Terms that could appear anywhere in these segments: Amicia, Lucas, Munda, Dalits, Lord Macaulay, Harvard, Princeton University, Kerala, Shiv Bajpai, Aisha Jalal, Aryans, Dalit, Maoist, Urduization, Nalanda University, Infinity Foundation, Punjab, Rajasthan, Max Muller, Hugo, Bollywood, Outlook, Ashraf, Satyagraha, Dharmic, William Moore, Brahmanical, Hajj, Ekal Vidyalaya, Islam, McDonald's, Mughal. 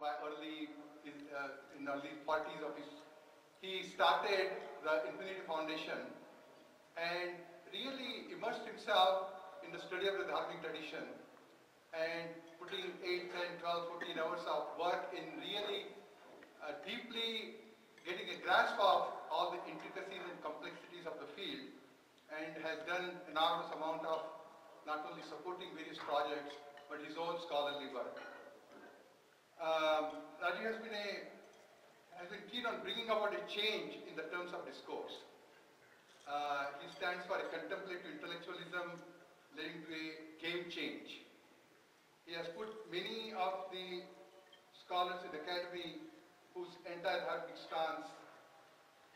by in the early 40s of his, he started the Infinity Foundation and really immersed himself in the study of the Dharmic tradition and putting 8, 10, 12, 14 hours of work in really deeply getting a grasp of all the intricacies and complexities of the field, and has done an enormous amount of not only supporting various projects but his own scholarly work. Rajiv has been keen on bringing about a change in the terms of discourse. He stands for a contemplative intellectualism leading to a game change. He has put many of the scholars in the academy whose entire Dharmic stance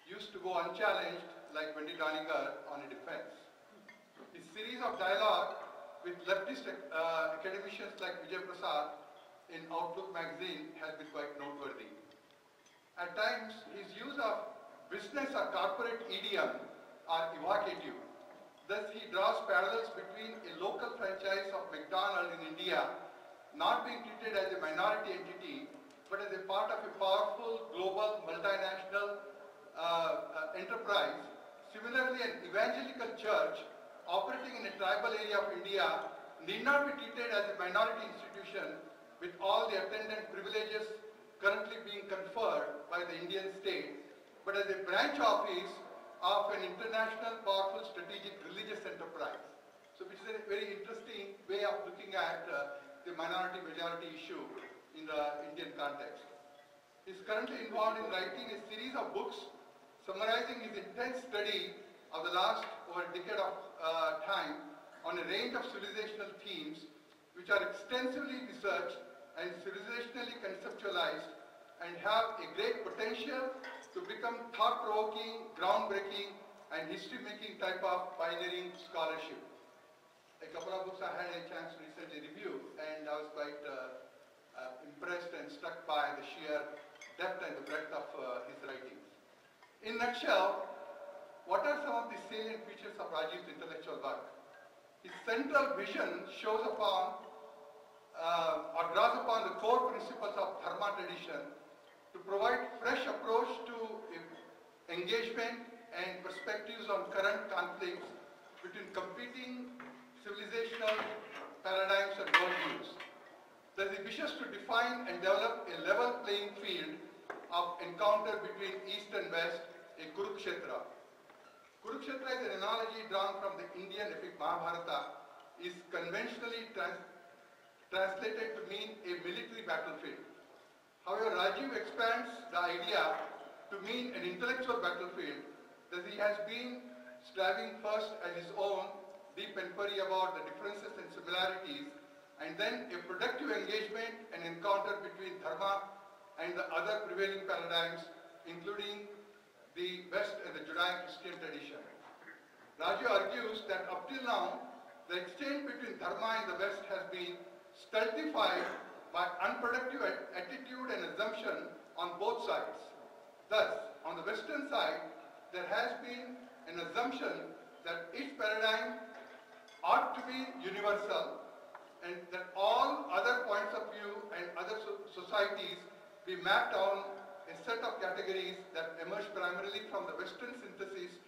used to go unchallenged, like Wendy Doniger, on a defense. His series of dialogue with leftist academicians like Vijay Prasad in Outlook magazine has been quite noteworthy. At times, his use of business or corporate idiom are evocative. Thus, he draws parallels between a local franchise of McDonald's in India not being treated as a minority entity but as a part of a powerful global multinational enterprise. Similarly, an evangelical church operating in a tribal area of India need not be treated as a minority institution with all the attendant privileges currently being conferred by the Indian state, but as a branch office of an international powerful strategic religious enterprise. So which is a very interesting way of looking at the minority-majority issue in the Indian context. He is currently involved in writing a series of books summarizing his intense study of the last over a decade of time on a range of civilizational themes which are extensively researched and civilizationally conceptualized and have a great potential to become thought-provoking, groundbreaking and history-making type of pioneering scholarship. A couple of books I had a chance to recently review, and I was quite impressed and struck by the sheer depth and the breadth of his writings. In a nutshell, what are some of the salient features of Rajiv's intellectual work? His central vision shows upon or draws upon the core principles of Dharma tradition to provide fresh approach to engagement and perspectives on current conflicts between competing civilizational paradigms and worldviews. Thus, he wishes to define and develop a level playing field of encounter between East and West, a Kurukshetra. Kurukshetra is an analogy drawn from the Indian epic Mahabharata, is conventionally translated to mean a military battlefield. However, Rajiv expands the idea to mean an intellectual battlefield, that he has been striving first at his own deep inquiry about the differences and similarities, and then a productive engagement and encounter between Dharma and the other prevailing paradigms, including the West and the Judeo-Christian tradition. Rajiv argues that up till now, the exchange between Dharma and the West has been stultified by unproductive attitude and assumption on both sides. Thus, on the Western side, there has been an assumption that each paradigm ought to be universal and that all other points of view and other societies be mapped on a set of categories that emerged primarily from the Western synthesis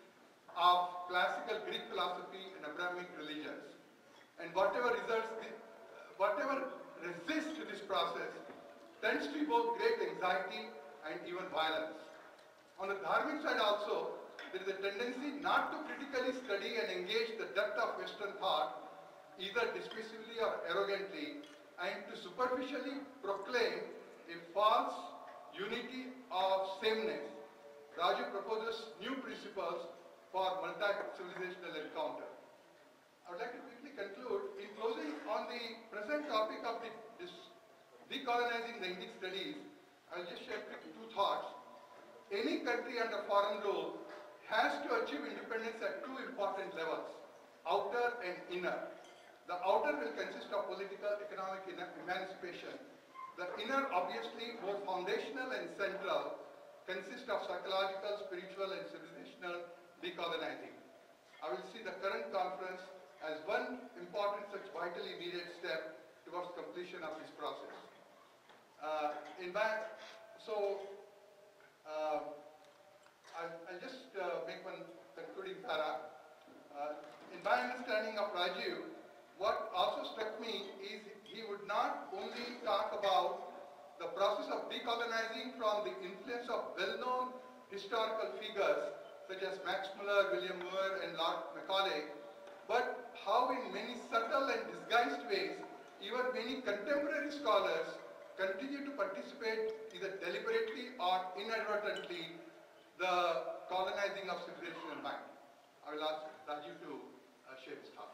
of classical Greek philosophy and Abrahamic religions. And whatever resists this process tends to evoke great anxiety and even violence. On the Dharmic side also, there is a tendency not to critically study and engage the depth of Western thought, either dismissively or arrogantly, and to superficially proclaim a false unity of sameness. Rajiv proposes new principles for multi-civilizational encounter. I would like to quickly conclude in closing on the present topic of this decolonizing the Indic studies. I will just share two thoughts. Any country under foreign rule has to achieve independence at two important levels, outer and inner. The outer will consist of political, economic emancipation. The inner, obviously, both foundational and central, consists of psychological, spiritual, and civilizational decolonizing. I will see the current conference as one important, such vitally immediate step towards completion of this process. A in fact, so I'll just make one concluding para. In my understanding of Rajiv, what also struck me is he would not only talk about the process of decolonizing from the influence of well-known historical figures such as Max Muller, William Moore, and Lord Macaulay, but how in many subtle and disguised ways, even many contemporary scholars continue to participate either deliberately or inadvertently the colonizing of civilization and mind. I will ask Rajiv to share his thoughts.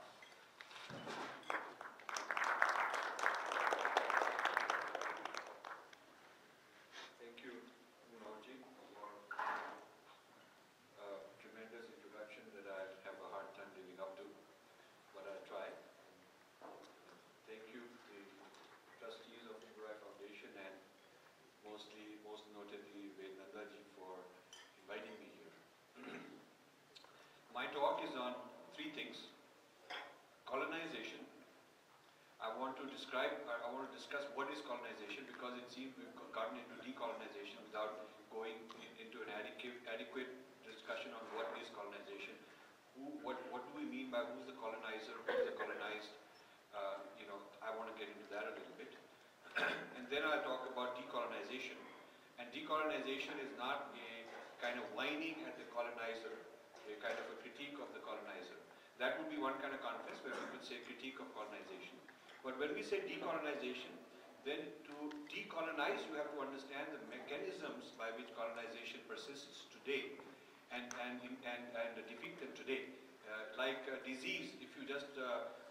Thank you, Manojji, for a tremendous introduction that I have a hard time living up to, but I'll try. Thank you, the trustees of the Ford Foundation and most notably Nalanda Ji for inviting me here. My talk is on three things. Colonization. I want to discuss what is colonization, because it seems we've gotten into decolonization without going into an adequate discussion on what is colonization. What do we mean by who's the colonizer, who's the colonized? I want to get into that a little bit. And then I'll talk about decolonization. And decolonization is not a kind of whining at the colonizer, a kind of a critique of the colonizer. That would be one kind of conference where we could say critique of colonization. But when we say decolonization, then to decolonize, you have to understand the mechanisms by which colonization persists today and depict them today. Like disease, if you just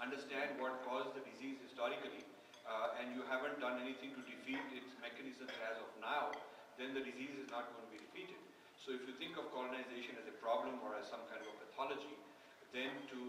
understand what caused the disease historically, and you haven't done anything to defeat its mechanisms as of now, then the disease is not going to be defeated. So if you think of colonization as a problem or as some kind of a pathology, then to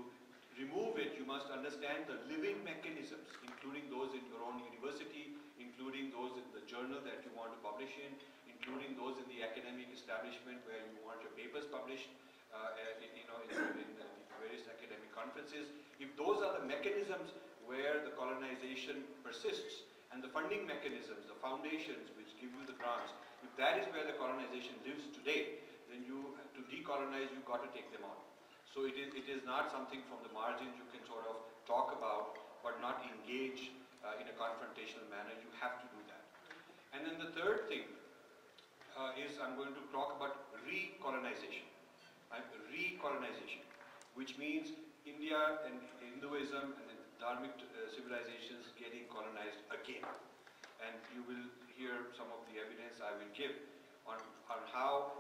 remove it, you must understand the living mechanisms, including those in your own university, including those in the journal that you want to publish in, including those in the academic establishment where you want your papers published, in the various academic conferences. If those are the mechanisms where the colonization persists, and the funding mechanisms, the foundations which give you the grants, if that is where the colonization lives today, then to decolonize, you've got to take them on. So it is not something from the margins you can sort of talk about, but not engage in a confrontational manner. You have to do that. And then the third thing is I'm going to talk about recolonization. Recolonization, which means India and Hinduism and the Dharmic civilizations getting colonized again. And you will hear some of the evidence I will give on how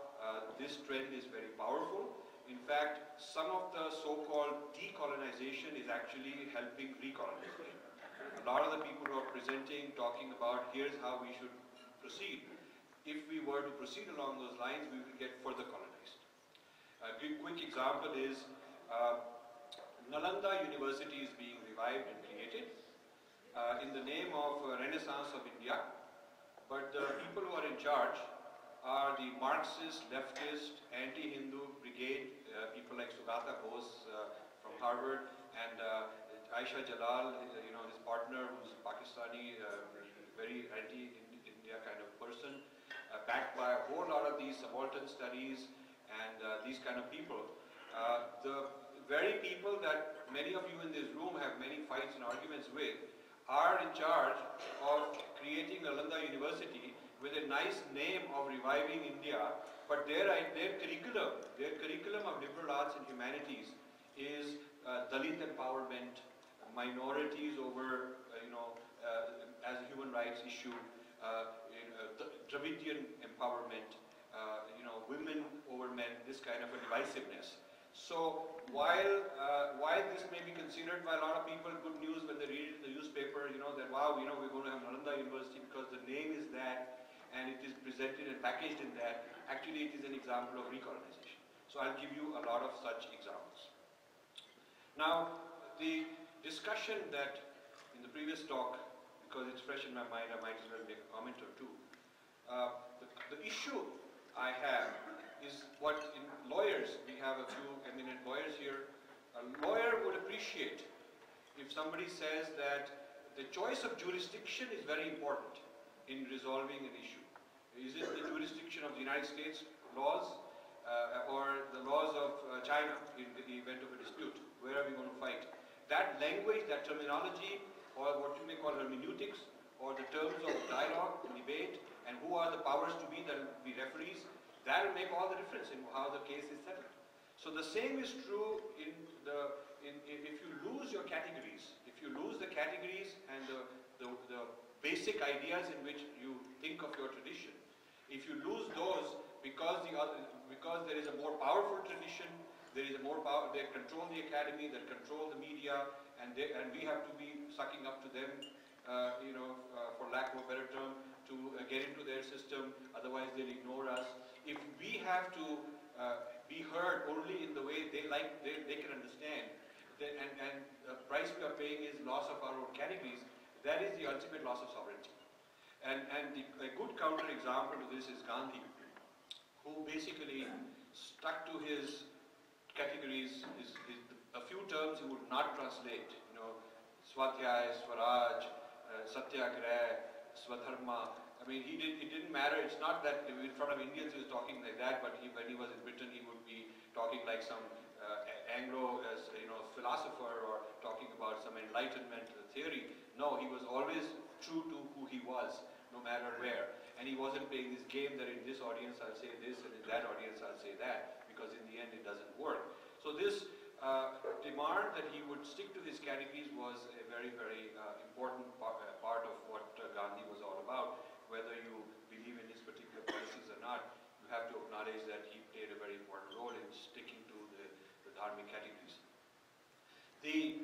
this trend is very powerful. In fact, some of the so-called decolonization is actually helping recolonization. A lot of the people who are presenting, talking about here's how we should proceed. If we were to proceed along those lines, we will get further colonized. A quick example is Nalanda University is being revived and created in the name of Renaissance of India, but the people who are in charge are the Marxist, leftist, anti-Hindu brigade, people like Sugata Bose from Harvard, and Aisha Jalal, his partner, who's Pakistani, very anti-India kind of person, backed by a whole lot of these subaltern studies, and these kind of people. The very people that many of you in this room have many fights and arguments with are in charge of creating Nalanda University with a nice name of reviving India, but their curriculum of liberal arts and humanities is Dalit empowerment, minorities over, as a human rights issue, Dravidian empowerment, women over men, this kind of a divisiveness. So while this may be considered by a lot of people good news when they read it in the newspaper, that wow, we're going to have Nalanda University because the name is that and it is presented and packaged in that, actually it is an example of recolonization. So I'll give you a lot of such examples. Now, the discussion that in the previous talk, because it's fresh in my mind, I might as well make a comment or two. The issue I have is what in lawyers, we have a few eminent lawyers here. A lawyer would appreciate if somebody says that the choice of jurisdiction is very important. in resolving an issue. Is it the jurisdiction of the United States laws or the laws of China in the event of a dispute? Where are we going to fight? That language, that terminology, or what you may call hermeneutics, or the terms of dialogue, debate, and who are the powers to be that will be referees, that will make all the difference in how the case is settled. So the same is true in the, if you lose your categories, if you lose the categories and the basic ideas in which you think of your tradition, if you lose those because, because there is a more powerful tradition, there is a more power, they control the academy, they control the media, and, we have to be sucking up to them, for lack of a better term, to get into their system, otherwise they'll ignore us. If we have to be heard only in the way they like, they can understand, then, and the price we are paying is loss of our own categories, that is the ultimate loss of sovereignty. And the good counterexample to this is Gandhi, who basically stuck to his categories, a few terms he would not translate, Swadhyay, Swaraj, Satyagraha, Swadharma. I mean, it didn't matter. It's not that in front of Indians he was talking like that, but when he was in Britain he would be talking like some Anglo philosopher or talking about some enlightenment theory. No, he was always true to who he was, no matter where. And he wasn't playing this game that in this audience I'll say this and in that audience I'll say that, because in the end it doesn't work. So this demand that he would stick to his categories was a very, very important part of what Gandhi was all about. Whether you believe in his particular policies or not, you have to acknowledge that he played a very important role in sticking to the Dharmic categories. The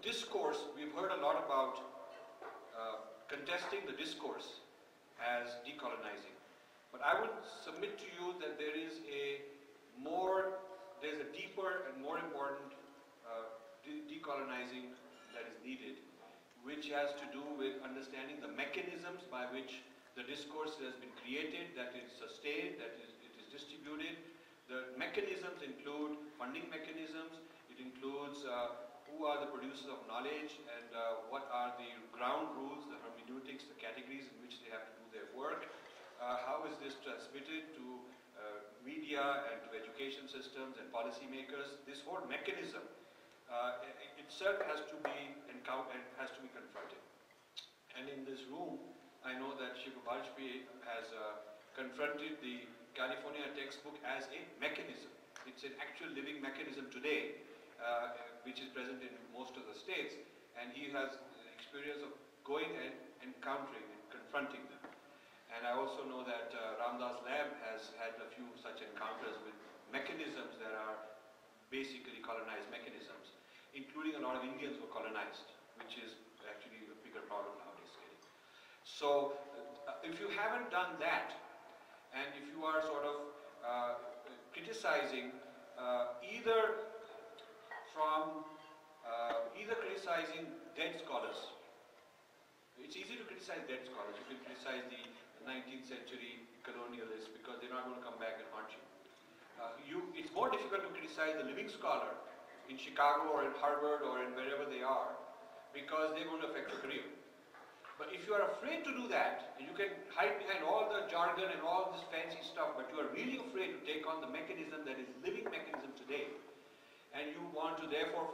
discourse, we've heard a lot about contesting the discourse as decolonizing. But I would submit to you that there is a deeper and more important decolonizing that is needed, which has to do with understanding the mechanisms by which the discourse has been created, that is sustained, that it is distributed. The mechanisms include funding mechanisms, it includes who are the producers of knowledge and what are the ground rules, the hermeneutics, the categories in which they have to do their work. How is this transmitted to media and to education systems and policymakers? This whole mechanism itself has to be encountered, has to be confronted. And in this room, I know that Shiva Bajpayee has confronted the California textbook as a mechanism. It's an actual living mechanism today, which is present in most of the states, and he has the experience of going and encountering and confronting them. And I also know that Ramdas Lamb has had a few such encounters with mechanisms that are basically colonized mechanisms, including a lot of Indians who were colonized, which is actually a bigger problem nowadays. So if you haven't done that, and if you are sort of criticizing either criticizing dead scholars. It's easy to criticize dead scholars. You can criticize the 19th century colonialists because they're not going to come back and haunt you. It's more difficult to criticize the living scholar in Chicago or in Harvard or in wherever they are, because they're going to affect your career. But if you are afraid to do that, and you can hide behind all the jargon and all this fancy stuff, but you are really afraid to take on the mechanism that is living mechanism today, and you want to therefore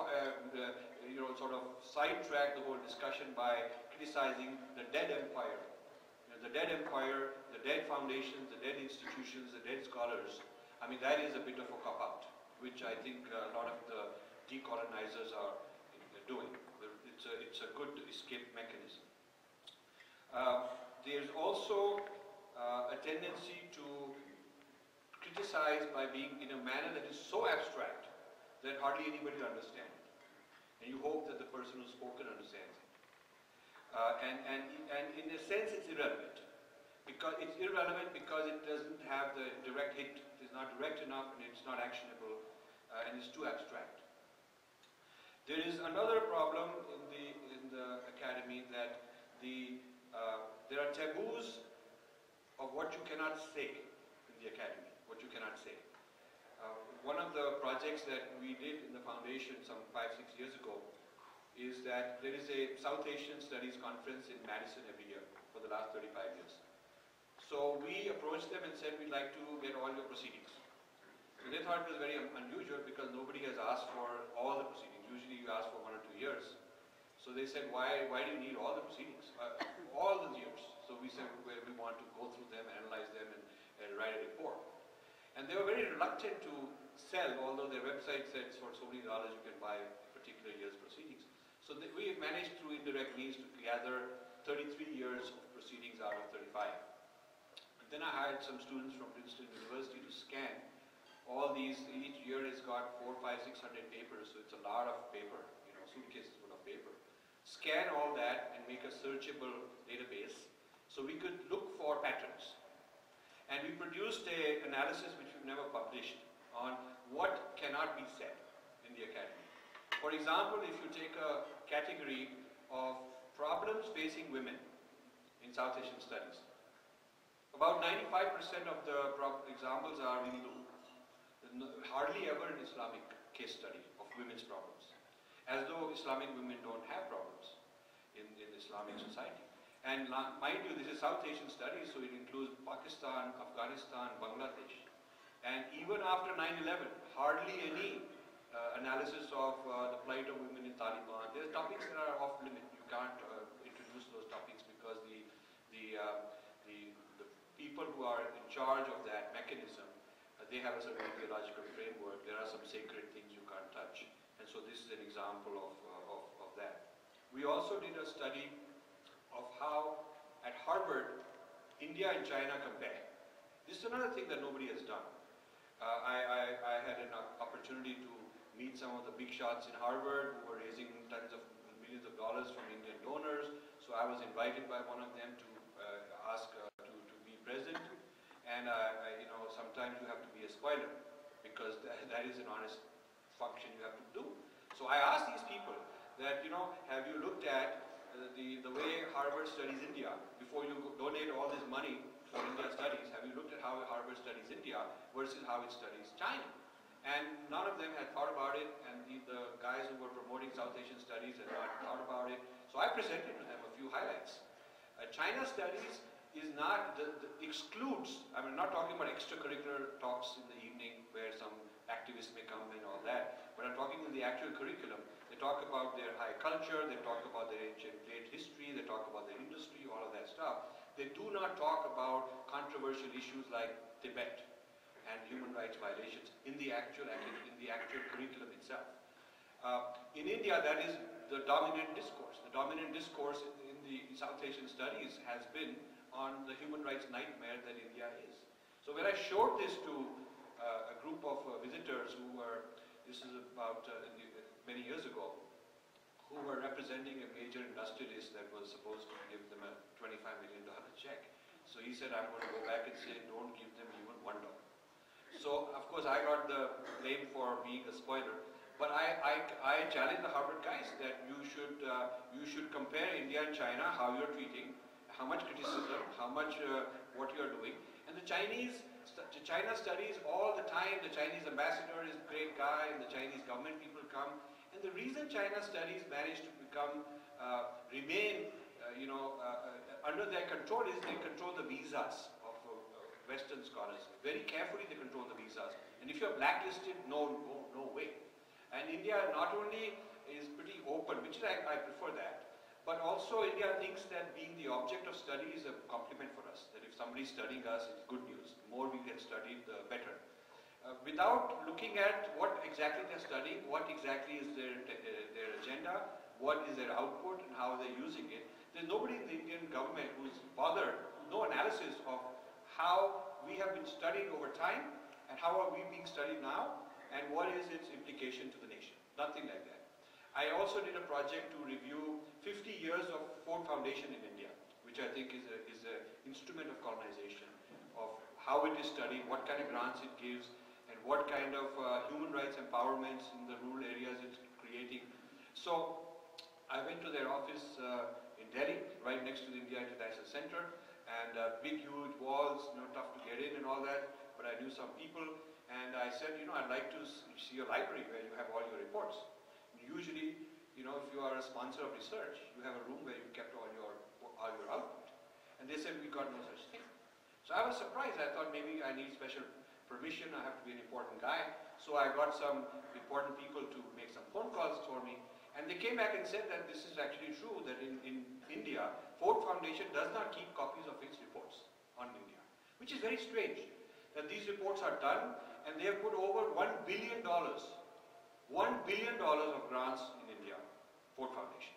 sort of sidetrack the whole discussion by criticizing the dead empire, the dead foundations, the dead institutions, the dead scholars. I mean, that is a bit of a cop-out, which I think a lot of the decolonizers are doing. It's a good escape mechanism. There's also a tendency to criticize by being in a manner that is so abstract that hardly anybody will understand it. And you hope that the person who's spoken understands it. And in a sense it's irrelevant. Because it doesn't have the direct hit, it's not direct enough and it's not actionable and it's too abstract. There is another problem in the academy that there are taboos of what you cannot say in the academy, what you cannot say. One of the projects that we did in the foundation some 5-6 years ago is that there is a South Asian Studies conference in Madison every year for the last 35 years. So we approached them and said, we'd like to get all your proceedings. So they thought it was very unusual because nobody has asked for all the proceedings. Usually you ask for 1 or 2 years. So they said, why do you need all the proceedings? All the years. So we said, we want to go through them, analyze them, and write a report. And they were very reluctant to sell, although their website said for so many dollars you can buy particular year's proceedings. So we managed through indirect means to gather 33 years of proceedings out of 35. And then I hired some students from Princeton University to scan all these. Each year has got 400, 500, 600 papers, so it's a lot of paper, you know, suitcases full of paper. Scan all that and make a searchable database so we could look for patterns. And we produced an analysis which we've never published on what cannot be said in the academy. For example, if you take a category of problems facing women in South Asian studies, about 95% of the examples are Hindu. Hardly ever an Islamic case study of women's problems, as though Islamic women don't have problems in Islamic society. And mind you, this is South Asian studies, so it includes Pakistan, Afghanistan, Bangladesh. And even after 9/11, hardly any analysis of the plight of women in Taliban. There are topics that are off limit. You can't introduce those topics because the people who are in charge of that mechanism, they have a certain theological framework. There are some sacred things you can't touch. And so this is an example of that. We also did a study of how at Harvard, India and China compare. This is another thing that nobody has done. I had an opportunity to meet some of the big shots in Harvard who were raising tons of millions of dollars from Indian donors. So I was invited by one of them to ask to be present. And you know, sometimes you have to be a spoiler because that is an honest function you have to do. So I asked these people that, you know, have you looked at the way Harvard studies India? Before you donate all this money for India studies, have you looked at how Harvard studies India versus how it studies China? And none of them had thought about it, and the guys who were promoting South Asian studies had not thought about it. So I presented to them a few highlights. China studies is not, excludes, I mean, not talking about extracurricular talks in the evening where some activists may come and all that, but I'm talking in the actual curriculum. They talk about their high culture, they talk about their ancient late history, they talk about their industry, all of that stuff. They do not talk about controversial issues like Tibet and human rights violations in the actual, curriculum itself. In India, that is the dominant discourse. The dominant discourse in the South Asian studies has been on the human rights nightmare that India is. So when I showed this to a group of visitors who were, this is about many years ago, who were representing a major industrialist that was supposed to give them a $25 million check. So he said, I'm going to go back and say, don't give them even $1. So of course I got the blame for being a spoiler, but I challenged the Harvard guys that you should compare India and China, how you're treating, how much criticism, how much what you are doing. And China studies all the time. The Chinese ambassador is a great guy, and the Chinese government people come. And the reason China studies managed to become, remain, you know, under their control is they control the visas of Western scholars. Very carefully they control the visas. And if you're blacklisted, no way. And India not only is pretty open, which I prefer that, but also India thinks that being the object of study is a compliment for us, that if somebody is studying us, it's good news. The more we get studied, the better. Without looking at what exactly they're studying, what exactly is their agenda, what is their output, and how they're using it. There's nobody in the Indian government who's bothered, no analysis of how we have been studied over time, and how are we being studied now, and what is its implication to the nation. Nothing like that. I also did a project to review 50 years of Ford Foundation in India, which I think is an instrument of colonization, of how it is studied, what kind of grants it gives, and what kind of human rights empowerments in the rural areas it's creating. So I went to their office in Delhi, right next to the India International Center, and big huge walls, you know, tough to get in and all that, but I knew some people, and I said, you know, I'd like to see your library where you have all your reports. Usually you know, if you are a sponsor of research, you have a room where you kept all your output. And they said, we got no such thing. So I was surprised. I thought maybe I need special permission. I have to be an important guy. So I got some important people to make some phone calls for me. And they came back and said that this is actually true, that in India, Ford Foundation does not keep copies of its reports on India, which is very strange, that these reports are done and they have put over $1 billion of grants in India, Ford Foundation.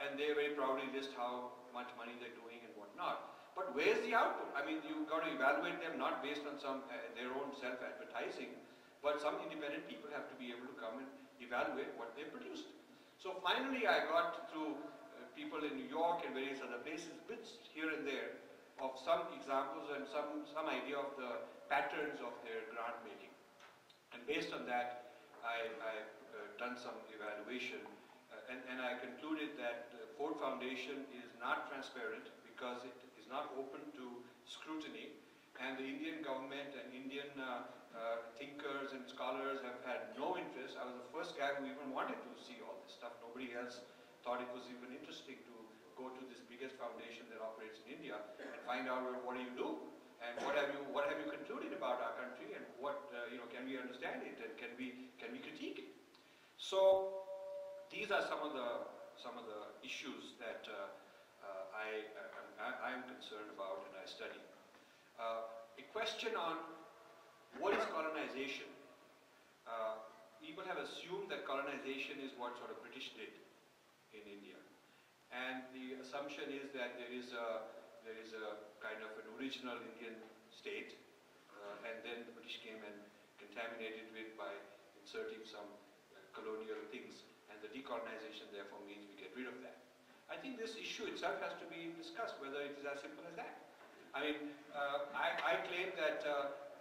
And they very proudly list how much money they're doing and whatnot. But where's the output? I mean, you've got to evaluate them not based on some their own self-advertising, but some independent people have to be able to come and evaluate what they produced. So finally I got through people in New York and various other places, bits here and there, of some examples and some idea of the patterns of their grant making. And based on that, I've done some evaluation and I concluded that the Ford Foundation is not transparent because it is not open to scrutiny, and the Indian government and Indian thinkers and scholars have had no interest. I was the first guy who even wanted to see all this stuff. Nobody else thought it was even interesting to go to this biggest foundation that operates in India and find out, well, what do you do and what have you concluded about our country and what you know, can we understand it and can we critique it? So these are some of the issues that I'm concerned about and I study. A question on what is colonization? People have assumed that colonization is what sort of British did in India. And the assumption is that there is a kind of an original Indian state, and then the British came and contaminated it by inserting some colonial things, and the decolonization therefore means we get rid of that. I think this issue itself has to be discussed, whether it is as simple as that. I mean, I claim that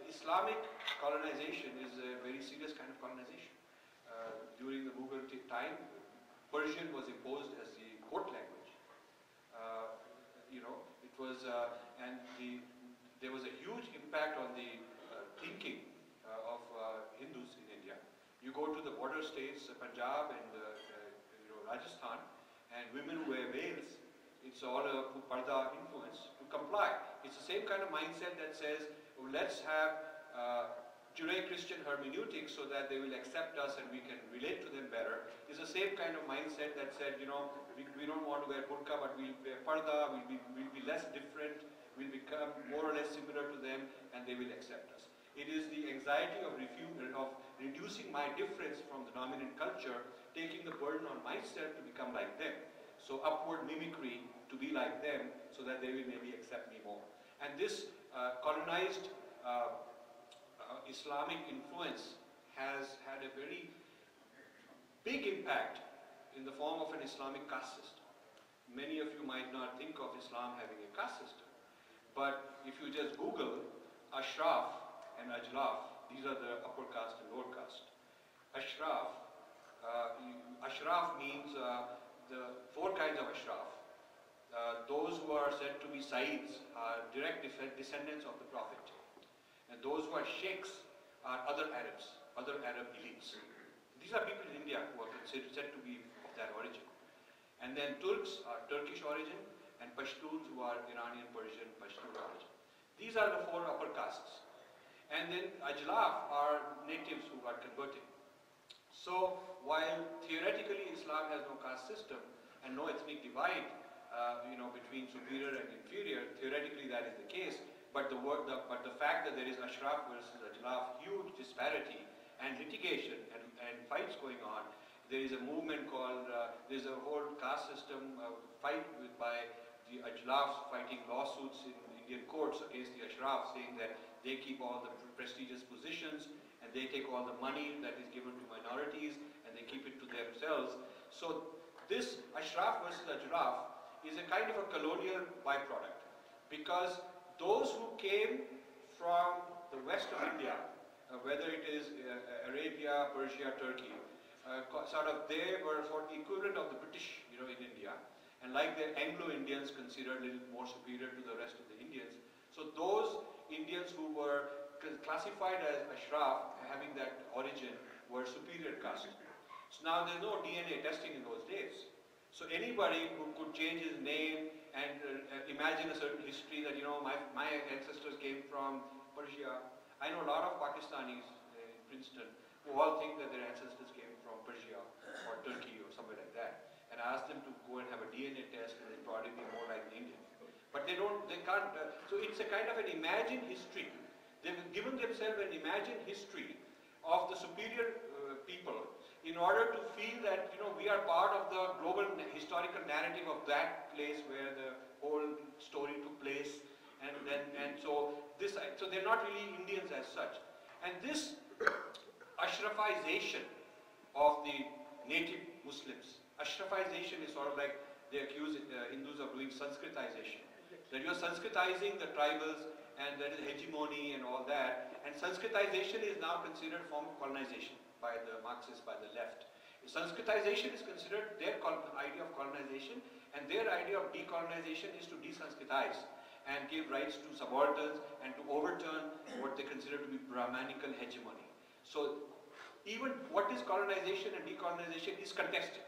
Islamic colonization is a very serious kind of colonization. During the Mughal time, Persian was imposed as the court language. You know, it was, and there was a huge impact on the thinking of Hindus in India. You go to the border states, Punjab and you know, Rajasthan, and women wear veils. It's all a parda influence to comply. It's the same kind of mindset that says, oh, let's have Judeo-Christian hermeneutics so that they will accept us and we can relate to them better. It's the same kind of mindset that said, you know, we don't want to wear burqa, but we'll wear parda, we'll be less different, we'll become more or less similar to them, and they will accept us. It is the anxiety of reducing my difference from the dominant culture, taking the burden on myself to become like them. So upward mimicry to be like them so that they will maybe accept me more. And this colonized Islamic influence has had a very big impact in the form of an Islamic caste system. Many of you might not think of Islam having a caste system, but if you just Google Ashraf and Ajlaf, these are the upper caste and lower caste. Ashraf, Ashraf means the four kinds of Ashraf. Those who are said to be Saids are direct descendants of the Prophet. And those who are Sheikhs are other Arab elites. These are people in India who are considered said to be of that origin. And then Turks are Turkish origin, and Pashtuns who are Iranian, Persian, Pashtun origin. These are the four upper castes. And then Ajlaf are natives who got converted. So while theoretically Islam has no caste system and no ethnic divide, you know, between superior and inferior, theoretically that is the case. But the fact that there is Ashraf versus Ajlaf, huge disparity and litigation and fights going on. There is a movement called, there's a whole caste system fight by the Ajlafs fighting lawsuits in Indian courts against the Ashraf, saying that they keep all the prestigious positions and they take all the money that is given to minorities and they keep it to themselves. So this Ashraf versus Ajlaf is a kind of a colonial byproduct, because those who came from the west of India, whether it is Arabia, Persia, Turkey, sort of they were sort of the equivalent of the British, you know, in India, and like the Anglo-Indians considered a little more superior to the rest of the Indians. So those Indians who were classified as Ashraf, having that origin, were superior caste. So now there's no DNA testing in those days. So anybody who could change his name and imagine a certain history that, you know, my ancestors came from Persia. I know a lot of Pakistanis in Princeton who all think that their ancestors came from Persia or Turkey or somewhere like that. And I asked them to go and have a DNA test, and they'd probably be more like Indian. But they don't, they can't, so it's a kind of an imagined history. They've given themselves an imagined history of the superior people in order to feel that, you know, we are part of the global historical narrative of that place where the whole story took place. And then, and so this, so they're not really Indians as such. And this Ashrafization of the native Muslims, Ashrafization is sort of like they accuse Hindus of doing Sanskritization. That you're Sanskritizing the tribals, and there is hegemony and all that. And Sanskritization is now considered a form of colonization by the Marxists, by the left. Sanskritization is considered their idea of colonization, and their idea of decolonization is to de-Sanskritise and give rights to subalterns and to overturn what they consider to be Brahmanical hegemony. So even what is colonization and decolonization is contested.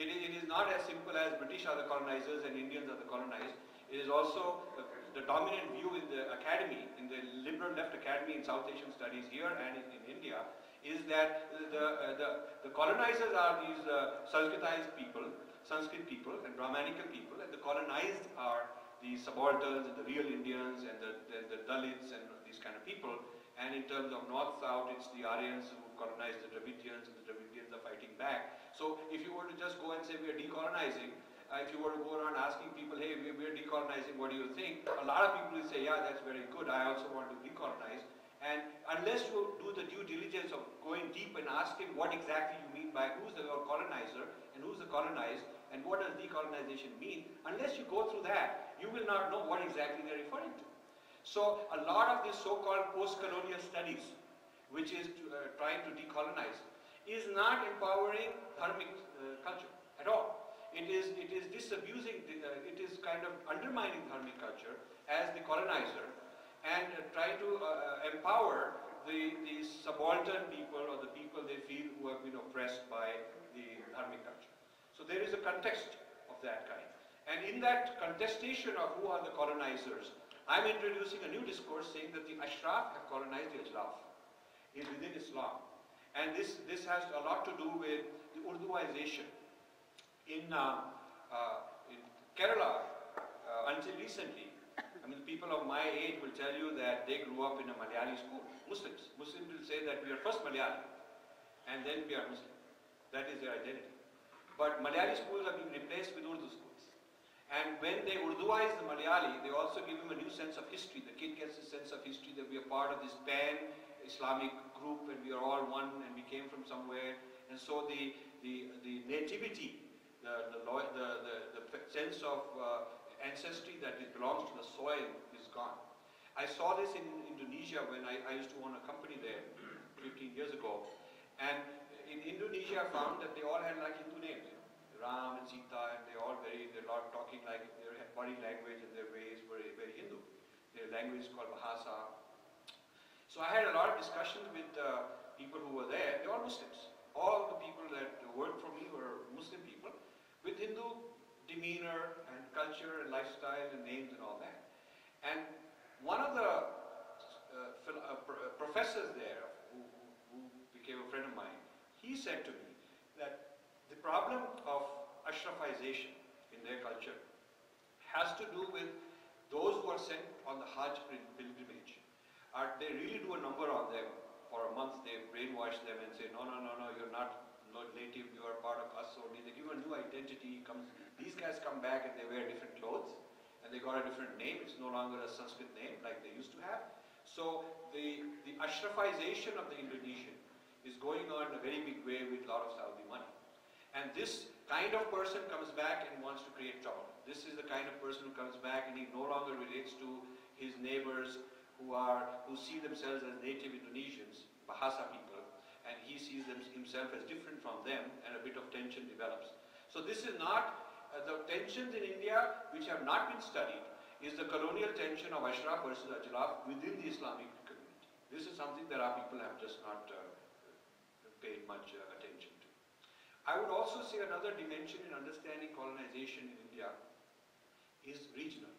It is not as simple as British are the colonizers and Indians are the colonized. It is also the dominant view in the academy, in the liberal left academy in South Asian Studies here and in India, is that the colonizers are these Sanskritized people, Sanskrit people and Brahmanical people, and the colonized are the subalterns and the real Indians and the Dalits and these kind of people. And in terms of north-south, it's the Aryans who colonized the Dravidians, and the Dravidians are fighting back. So if you were to just go and say we are decolonizing, if you were to go around asking people, hey, we are decolonizing, what do you think? A lot of people will say, yeah, that's very good, I also want to decolonize. And unless you do the due diligence of going deep and asking what exactly you mean by who's the colonizer and who's the colonized and what does decolonization mean, unless you go through that, you will not know what exactly they're referring to. So a lot of this so-called post-colonial studies, which is trying to decolonize, is not empowering Dharmic culture at all. It is disabusing, it is kind of undermining Dharmic culture as the colonizer and trying to empower the subaltern people or the people they feel who have been oppressed by the Dharmic culture. So there is a contest of that kind. And in that contestation of who are the colonizers, I'm introducing a new discourse saying that the Ashraf have colonized the Ajlaf within Islam. And this has a lot to do with the Urduization. In Kerala, until recently, I mean, the people of my age will tell you that they grew up in a Malayali school. Muslims will say that we are first Malayali and then we are Muslim. That is their identity. But Malayali schools have been replaced with Urdu schools. And when they Urduize the Malayali, they also give him a new sense of history. The kid gets a sense of history that we are part of this pan-Islamic group and we are all one and we came from somewhere. And so the nativity, the sense of ancestry that it belongs to the soil is gone. I saw this in Indonesia when I used to own a company there 15 years ago. And in Indonesia I found that they all had like Hindu names. Ram and Sita, and they're all talking like their body language and their ways were very Hindu. Their language is called Bahasa. So I had a lot of discussions with people who were there. They're all Muslims. All the people that worked for me were Muslim people with Hindu demeanor and culture and lifestyle and names and all that. And one of the professors there, who became a friend of mine, he said to me that the problem of Ashrafization in their culture has to do with those who are sent on the Hajj pilgrimage. They really do a number on them. For a month they brainwash them and say, no, you're not native, you are part of us only. They give a new identity. These guys come back and they wear different clothes and they got a different name. It's no longer a Sanskrit name like they used to have. So the Ashrafization of the Indonesian is going on in a very big way with a lot of Saudi money. And this kind of person comes back and wants to create trouble. This is the kind of person who comes back and he no longer relates to his neighbors who see themselves as native Indonesians, Bahasa people, and he sees himself as different from them, and a bit of tension develops. So this is not, the tensions in India which have not been studied is the colonial tension of Ashraf versus Ajlaf within the Islamic community. This is something that our people have just not paid much attention to. I would also say another dimension in understanding colonization in India is regional.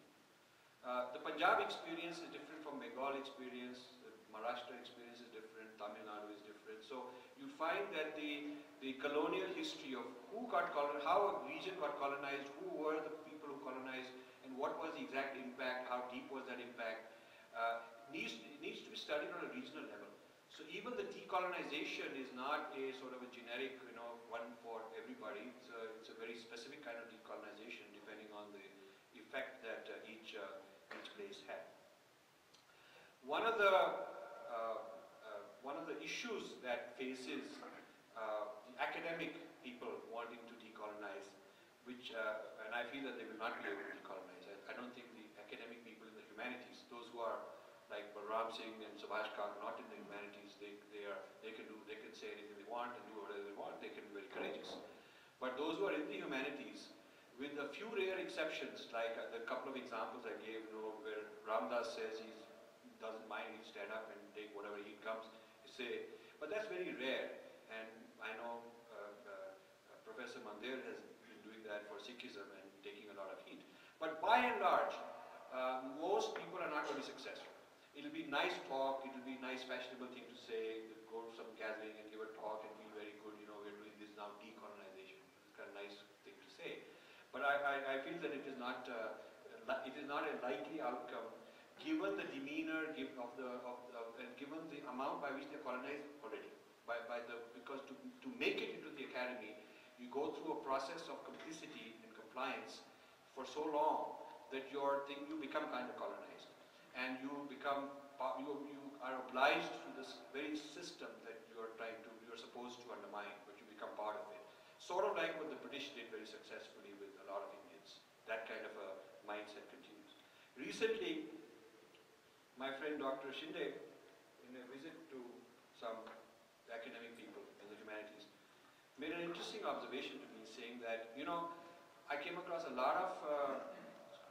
The Punjab experience is different from Bengal experience, the Maharashtra experience is different, Tamil Nadu is different. So you find that the colonial history of who got colonized, how a region got colonized, who were the people who colonized, and what was the exact impact, how deep was that impact, needs to be studied on a regional level. So even the decolonization is not a sort of a generic, you know, one for everybody. It's a very specific kind of decolonization depending on the effect that each place had. One of the issues that faces the academic people wanting to decolonize, which and I feel that they will not be able to decolonize. I don't think the academic people in the humanities, those who are like Balram Singh and Subhash Kag, not in the humanities, they can say anything they want and do whatever they want. They can be very courageous. But those who are in the humanities, with a few rare exceptions, like the couple of examples I gave, you know, where Ramdas says he doesn't mind, he'll stand up and take whatever he comes, say, but that's very rare. And I know Professor Mandir has been doing that for Sikhism and taking a lot of heat. But by and large, most people are not going to be successful. It'll be nice talk, it'll be nice fashionable thing to say, go to some gathering and give a talk and feel very good, you know, we're doing this now, decolonization. It's kind of nice thing to say. But I feel that it is not a likely outcome, given the demeanor and given the amount by which they colonized already. Because to make it into the academy, you go through a process of complicity and compliance for so long that you become kind of colonized, and you are obliged to this very system that you are supposed to undermine, but you become part of it. Sort of like what the British did very successfully with a lot of Indians. That kind of a mindset continues. Recently, my friend Dr. Shinde, in a visit to some academic people in the humanities, made an interesting observation to me, saying that, you know, I came across a lot of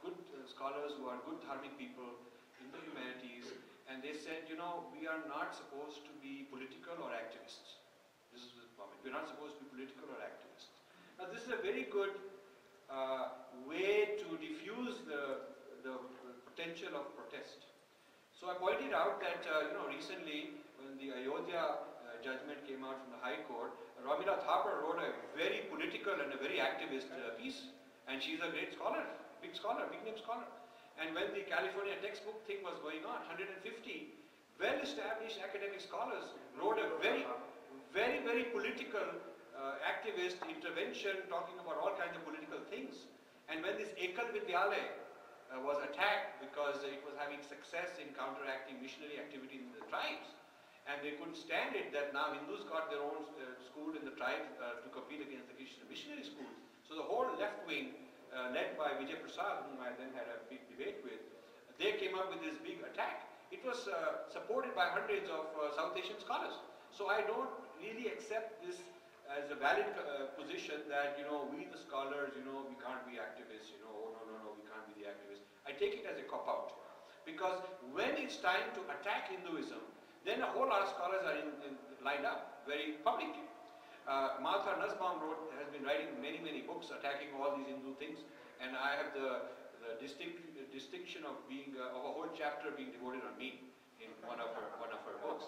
good scholars who are good Dharmic people in the humanities, and they said, you know, we are not supposed to be political or activists. This is the moment. We're not supposed to be political or activists. Now, this is a very good way to diffuse the potential of protest. So I pointed out that you know, recently when the Ayodhya judgment came out from the High Court, Ramila Thapar wrote a very political and a very activist piece, and she's a great scholar, big name scholar. And when the California textbook thing was going on, 150 well-established academic scholars wrote a very, very political activist intervention, talking about all kinds of political things. And when this Ekal Vidyalaya was attacked because it was having success in counteracting missionary activity in the tribes, and they couldn't stand it that now Hindus got their own school in the tribes to compete against the Christian missionary schools. So the whole left wing, led by Vijay Prasad, whom I then had a big debate with, they came up with this big attack. It was supported by hundreds of South Asian scholars. So I don't really accept this as a valid position that, you know, we the scholars, you know, we can't be activists, you know, oh, no, we can't be the activists. I take it as a cop-out. Because when it's time to attack Hinduism, then a whole lot of scholars are lined up very publicly. Martha Nussbaum has been writing many books attacking all these Hindu things, and I have the distinction of being, of a whole chapter being devoted on me in one of her books.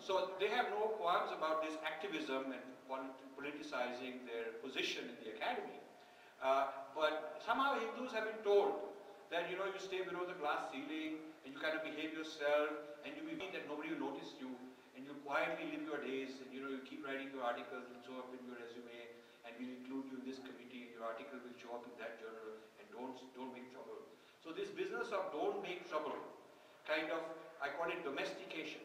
So they have no qualms about this activism and politicizing their position in the academy. But somehow Hindus have been told that, you know, you stay below the glass ceiling and you kind of behave yourself and you mean that nobody will notice you and you quietly live your days and, you know, you keep writing your articles and show up in your resume and we'll include you in this committee and your article will show up in that journal and don't make trouble. So this business of don't make trouble, kind of, I call it domestication.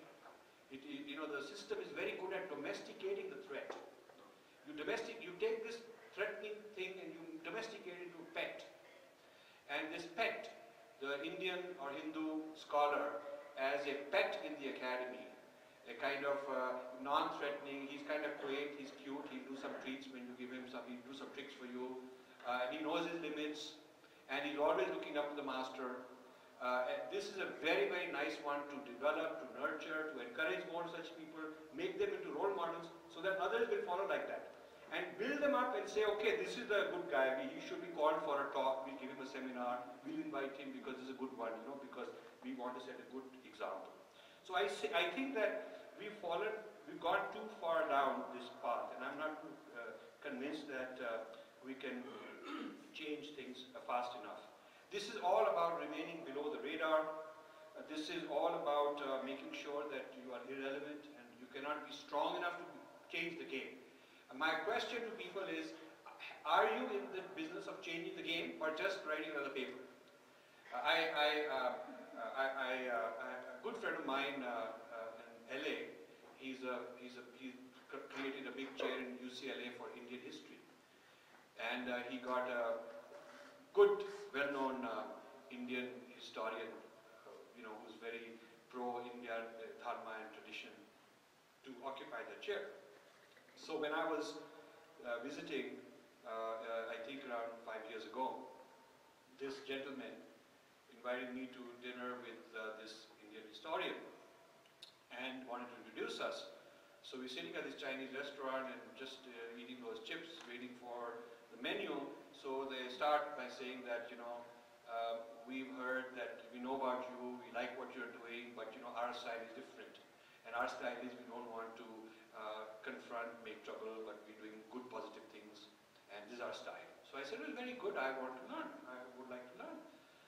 You know, the system is very good at domesticating the threat. You take this threatening thing and you domesticate it into a pet. And this pet, the Indian or Hindu scholar, as a pet in the academy, a kind of non-threatening, he's kind of quaint, he's cute, he'll do some treats when you give him some, he'll do some tricks for you, and he knows his limits, and he's always looking up to the master. This is a very nice one to develop, to nurture, to encourage more such people, make them into role models so that others will follow like that. and build them up and say, okay, this is the good guy, he should be called for a talk, we'll give him a seminar, we'll invite him because this is a good one, you know, because we want to set a good example. So I think that we've gone too far down this path, and I'm not convinced that we can change things fast enough. This is all about remaining below the radar. This is all about making sure that you are irrelevant and you cannot be strong enough to change the game. And my question to people is, are you in the business of changing the game or just writing another paper? A good friend of mine in LA, he created a big chair in UCLA for Indian history. And he got a good, well-known Indian historian, you know, who's very pro-India dharma and tradition, to occupy the chair. So when I was visiting, I think around 5 years ago, this gentleman invited me to dinner with this Indian historian and wanted to introduce us. So we're sitting at this Chinese restaurant and just eating those chips, waiting for the menu. So they start by saying that, you know, we've heard that we know about you, we like what you're doing, but you know, our side is different. And our style is we don't want to confront, make trouble, but we're doing good, positive things. And this is our style. So I said, well, very good, I want to learn. I would like to learn.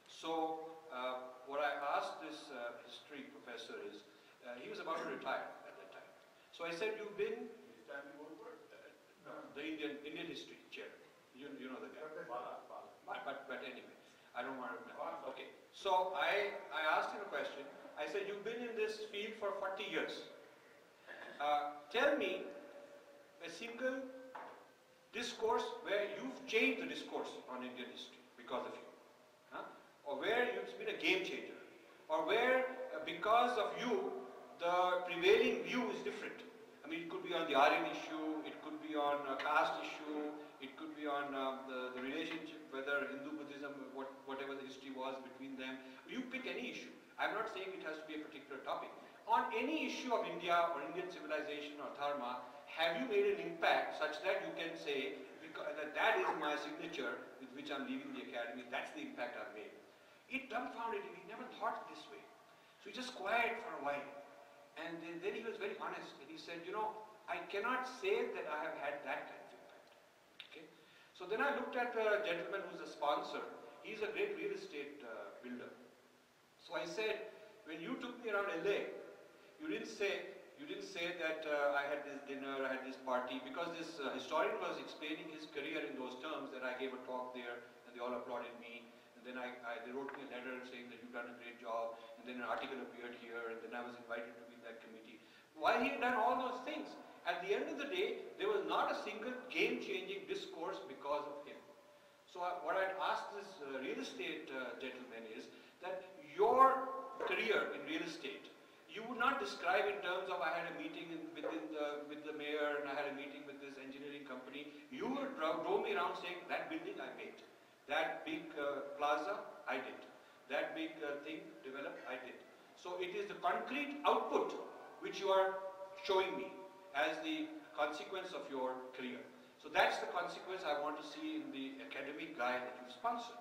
So what I asked this history professor is, he was about to retire at that time. So I said, you've been the Indian history chair. You know the guy. But anyway, I don't want to. Okay. So I asked him a question. I said, you've been in this field for 40 years. Tell me a single discourse where you've changed the discourse on Indian history because of you. Huh? Or where you've been a game changer. Or where, because of you, the prevailing view is different. I mean, it could be on the Aryan issue, it could be on caste issue, it could be on the relationship, whether Hindu, Buddhism, whatever the history was between them. You pick any issue. I'm not saying it has to be a particular topic. On any issue of India or Indian civilization or dharma, have you made an impact such that you can say, that is my signature with which I'm leaving the academy, that's the impact I've made. It dumbfounded him, he never thought this way. So he just quiet for a while. And then he was very honest and he said, you know, I cannot say that I have had that kind of impact. Okay? So then I looked at the gentleman who's a sponsor. He's a great real estate builder. So I said, when you took me around LA, you didn't say that I had this dinner, I had this party, because this historian was explaining his career in those terms, that I gave a talk there and they all applauded me. And then they wrote me a letter saying that you've done a great job, and then an article appeared here, and then I was invited to be in that committee. While he had done all those things, at the end of the day, there was not a single game-changing discourse because of him. So what I'd asked this real estate gentleman is that your career in real estate, you would not describe in terms of I had a meeting with the mayor, and I had a meeting with this engineering company. You would drove me around saying that building I made. That big plaza, I did. That big thing developed, I did. So it is the concrete output which you are showing me as the consequence of your career. So that's the consequence I want to see in the academic guy that you sponsor.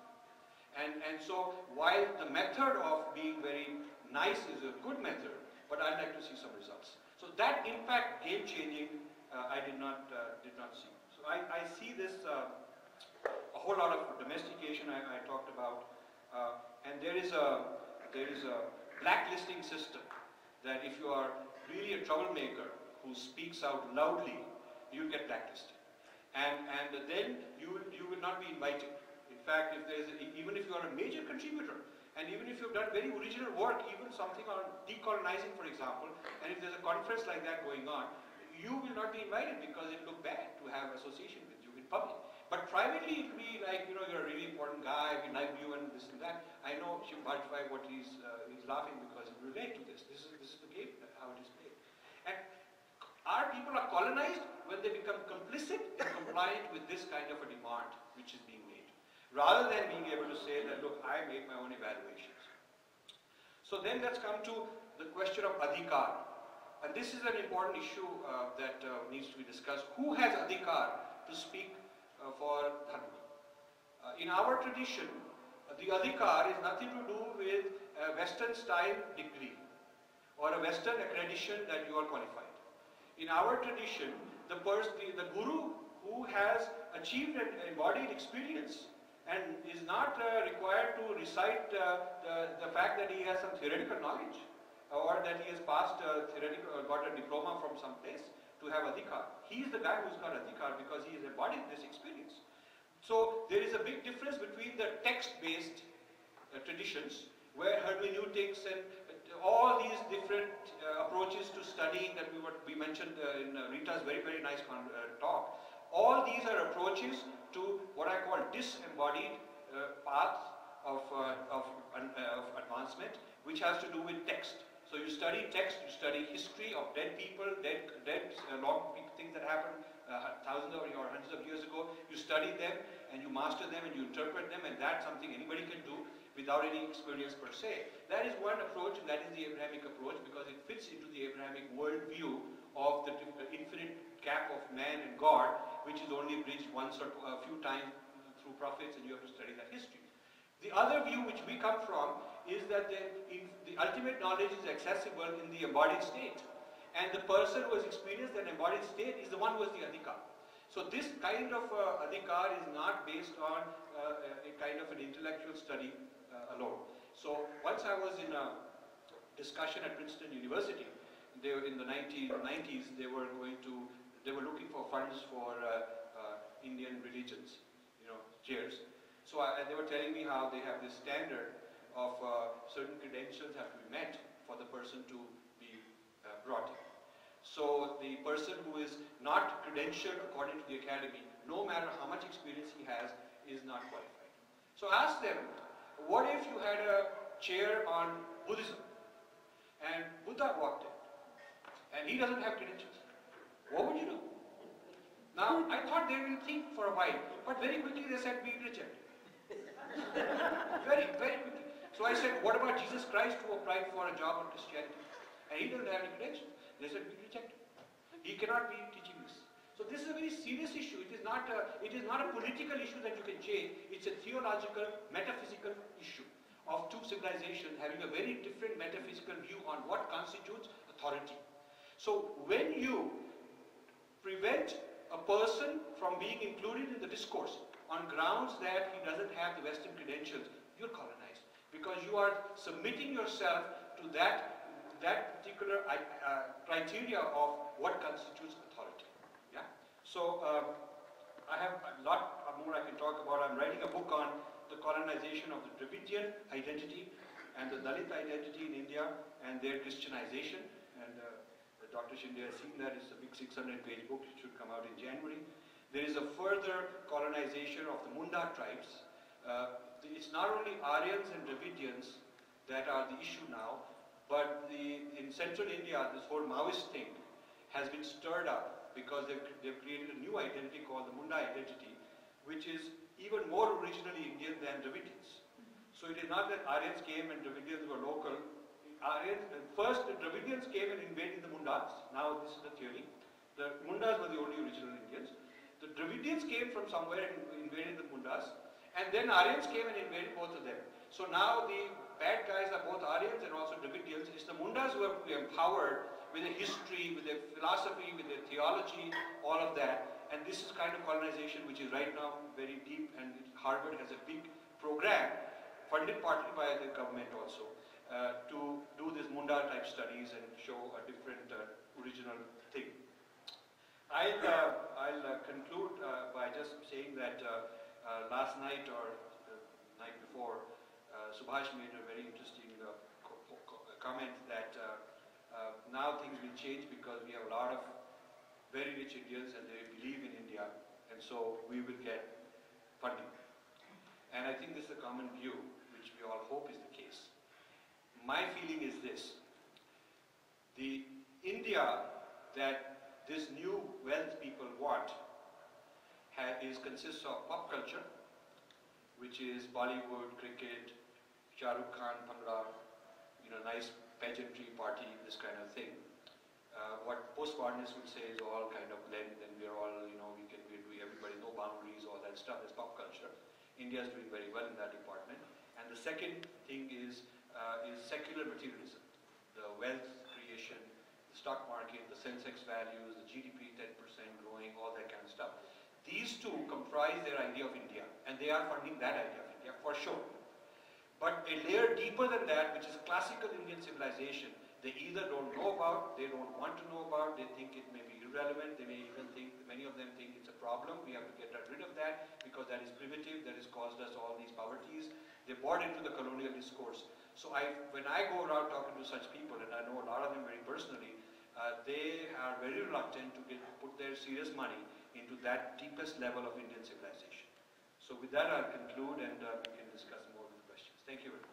And so while the method of being very nice is a good method, but I'd like to see some results. So that impact, game-changing, I did not see. So I see this. A whole lot of domestication I talked about, and there is a blacklisting system that if you are really a troublemaker who speaks out loudly, you get blacklisted, and then you will not be invited. In fact, if there is even if you are a major contributor, and even if you've done very original work, even something on decolonizing, for example, and if there's a conference like that going on, you will not be invited because it looks bad to have association with you in public. But privately, it will be like, you know, you're a really important guy, we like you and this and that. I know Shiv Bajpai, what he's laughing because he relates to this. This is the game, how it is played. And our people are colonized when they become complicit and compliant with this kind of a demand which is being made, rather than being able to say that, look, I make my own evaluations. So then let's come to the question of adhikar. And this is an important issue that needs to be discussed. Who has adhikar to speak for Dharma. In our tradition, the adhikar is nothing to do with a Western style degree or a Western accreditation that you are qualified. In our tradition, the guru who has achieved an embodied experience and is not required to recite the fact that he has some theoretical knowledge or that he has passed a theoretical or got a diploma from some place to have adhikar. He is the guy who's got adhikar because he has embodied this experience. So there is a big difference between the text-based traditions where hermeneutics and all these different approaches to studying that we mentioned in Rita's very, very nice talk. All these are approaches to what I call disembodied path of advancement, which has to do with text. So you study text, you study history of dead people, dead long things that happened thousands of or hundreds of years ago. You study them and you master them and you interpret them, and that's something anybody can do without any experience per se. That is one approach, and that is the Abrahamic approach because it fits into the Abrahamic worldview of the infinite gap of man and God, which is only bridged once or a few times through prophets, and you have to study that history. The other view which we come from is that the ultimate knowledge is accessible in the embodied state, and the person who has experienced that embodied state is the one who has the adhikar. So this kind of adhikar is not based on a kind of an intellectual study alone. So once I was in a discussion at Princeton University. They were in the 1990s. They were looking for funds for Indian religions, chairs. So they were telling me how they have this standard of certain credentials have to be met for the person to be brought in. So the person who is not credentialed according to the academy, no matter how much experience he has, is not qualified. So ask them, what if you had a chair on Buddhism and Buddha walked in and he doesn't have credentials? What would you do? Now, I thought they will think for a while, but very quickly they said, we reject. Very, very quickly. So I said, what about Jesus Christ who applied for a job on Christianity? And he doesn't have any credentials. They said, we reject. He cannot be teaching this. So this is a very serious issue. It is not a political issue that you can change. It's a theological, metaphysical issue of two civilizations having a very different metaphysical view on what constitutes authority. So when you prevent a person from being included in the discourse on grounds that he doesn't have the Western credentials, you're colonized because you are submitting yourself to that particular criteria of what constitutes authority. Yeah. So I have a lot more I can talk about. I'm writing a book on the colonization of the Dravidian identity and the Dalit identity in India and their Christianization. And Dr. Shinde has seen that. It's a big 600-page book. It should come out in January. There is a further colonization of the Munda tribes. It's not only Aryans and Dravidians that are the issue now, but in central India, this whole Maoist thing has been stirred up because they've created a new identity called the Munda identity, which is even more originally Indian than Dravidians. So it is not that Aryans came and Dravidians were local. First, the Dravidians came and invaded the Mundas. Now, this is the theory. The Mundas were the only original Indians. The Dravidians came from somewhere and invaded the Mundas. And then Aryans came and invaded both of them. So now the bad guys are both Aryans and also Dravidians. It's the Mundas who have to be empowered with their history, with their philosophy, with their theology, all of that. And this is kind of colonization which is right now very deep. And Harvard has a big program, funded partly by the government also, to do this Munda type studies and show a different original thing. I'll conclude by just saying that last night or the night before, Subhash made a very interesting comment that now things will change because we have a lot of very rich Indians and they believe in India, and so we will get funding. And I think this is a common view which we all hope is the case. My feeling is this: the India that this new wealth people want consists of pop culture, which is Bollywood, cricket, Shah Rukh Khan, Bhangra, nice pageantry, party, this kind of thing. What postmodernists would say is all kind of blend, and we are all, we can be free, everybody, no boundaries, all that stuff is pop culture. India is doing very well in that department. And the second thing is secular materialism, the wealth creation, the stock market, the Sensex values, the GDP 10% growing, all that kind of stuff. These two comprise their idea of India, and they are funding that idea of India for sure. But a layer deeper than that, which is classical Indian civilization, they either don't know about, they don't want to know about, they think it may be irrelevant, they may even think, many of them think it's a problem, we have to get rid of that because that is primitive, that has caused us all these poverties. They bought into the colonial discourse. So when I go around talking to such people, and I know a lot of them very personally, they are very reluctant to put their serious money into that deepest level of Indian civilization. So with that I'll conclude, and we can discuss more with questions. Thank you very much.